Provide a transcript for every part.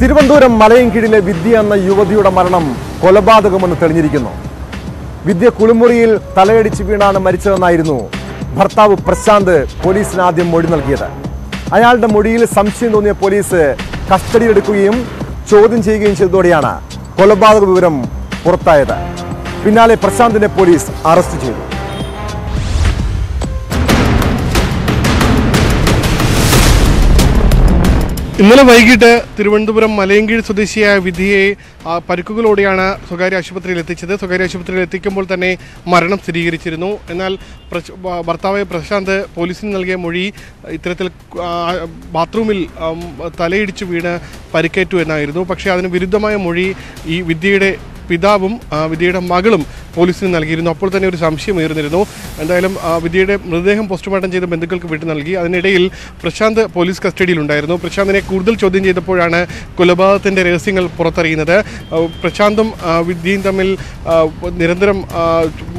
തിരുവനന്തപുരം മലയൻകീഴിലെ വിദ്യ എന്ന യുവതിയുടെ മരണം കൊലപാതകമെന്ന് തെളിഞ്ഞിരിക്കുന്നു. വിദ്യ കുളിമുറിയിൽ തലയടിച്ച് വീണാണ് മരിച്ചതെന്നായിരുന്നു ഭർത്താവ് പ്രശാന്ത് പോലീസിന് ആദ്യം മൊഴി നൽകിയത്. അയാളുടെ മൊഴിയിൽ സംശയം തോന്നിയ പോലീസ് കസ്റ്റഡിയിലെടുക്കുകയും ചോദ്യം ചെയ്യുകയും ചെയ്തതോടെയാണ് കൊലപാതക വിവരം പുറത്തായത്. പിന്നാലെ പ്രശാന്തിനെ പോലീസ് അറസ്റ്റ് ചെയ്തു. ഇന്നലെ വൈകിട്ട് തിരുവനന്തപുരം മലയൻകീഴ് സ്വദേശിയായ വിധിയെ പരിക്കുകളോടെയാണ് സ്വകാര്യ ആശുപത്രിയിൽ എത്തിച്ചത്. സ്വകാര്യ ആശുപത്രിയിൽ എത്തിക്കുമ്പോൾ തന്നെ മരണം സ്ഥിരീകരിച്ചിരുന്നു. എന്നാൽ ഭർത്താവായ പ്രശാന്ത് പോലീസിന് നൽകിയ മൊഴി ഇത്തരത്തിൽ ബാത്റൂമിൽ തലയിടിച്ചു വീണ് പരിക്കേറ്റു എന്നായിരുന്നു. പക്ഷേ അതിന് വിരുദ്ധമായ മൊഴി ഈ വിധിയുടെ പിതാവും വിധിയുടെ മകളും പോലീസിന് നൽകിയിരുന്നു. അപ്പോൾ തന്നെ ഒരു സംശയം ഉയർന്നിരുന്നു. എന്തായാലും വിധിയുടെ മൃതദേഹം പോസ്റ്റ്മോർട്ടം ചെയ്ത ബന്ധുക്കൾക്ക് വിട്ടു നൽകി. അതിനിടയിൽ പ്രശാന്ത് പോലീസ് കസ്റ്റഡിയിലുണ്ടായിരുന്നു. പ്രശാന്തിനെ കൂടുതൽ ചോദ്യം ചെയ്തപ്പോഴാണ് കൊലപാതകത്തിൻ്റെ രഹസ്യങ്ങൾ പുറത്തറിയുന്നത്. പ്രശാന്തും വിധിയും തമ്മിൽ നിരന്തരം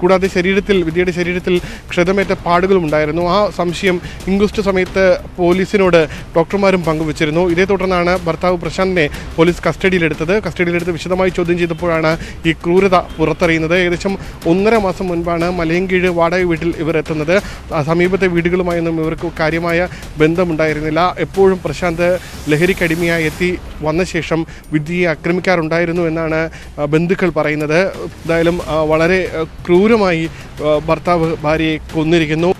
കൂടാതെ വിധിയുടെ ശരീരത്തിൽ ക്ഷതമേറ്റ പാടുകളുമുണ്ടായിരുന്നു. ആ സംശയം ഇൻക്വസ്റ്റ് സമയത്ത് പോലീസിനോട് ഡോക്ടർമാരും പങ്കുവച്ചിരുന്നു. ഇതേ തുടർന്നാണ് ഭർത്താവ് പ്രശാന്തിനെ പോലീസ് കസ്റ്റഡിയിലെടുത്ത് വിശദമായി ചോദ്യം ചെയ്തപ്പോഴാണ് ഈ ക്രൂരത പുറത്തറിയുന്നത്. ഏകദേശം 1.5 മാസം മുൻപാണ് മലയൻകീഴ് വാടക വീട്ടിൽ ഇവർ എത്തുന്നത്. സമീപത്തെ വീടുകളുമായൊന്നും ഇവർക്ക് കാര്യമായ ബന്ധമുണ്ടായിരുന്നില്ല. എപ്പോഴും പ്രശാന്ത് ലഹരിക്കടിമയായി എത്തി വന്ന ശേഷം വിധിയെ ആക്രമിക്കാറുണ്ടായിരുന്നു എന്നാണ് ബന്ധുക്കൾ പറയുന്നത്. എന്തായാലും വളരെ ക്രൂരമായി ഭർത്താവ് ഭാര്യയെ കൊന്നിരിക്കുന്നു.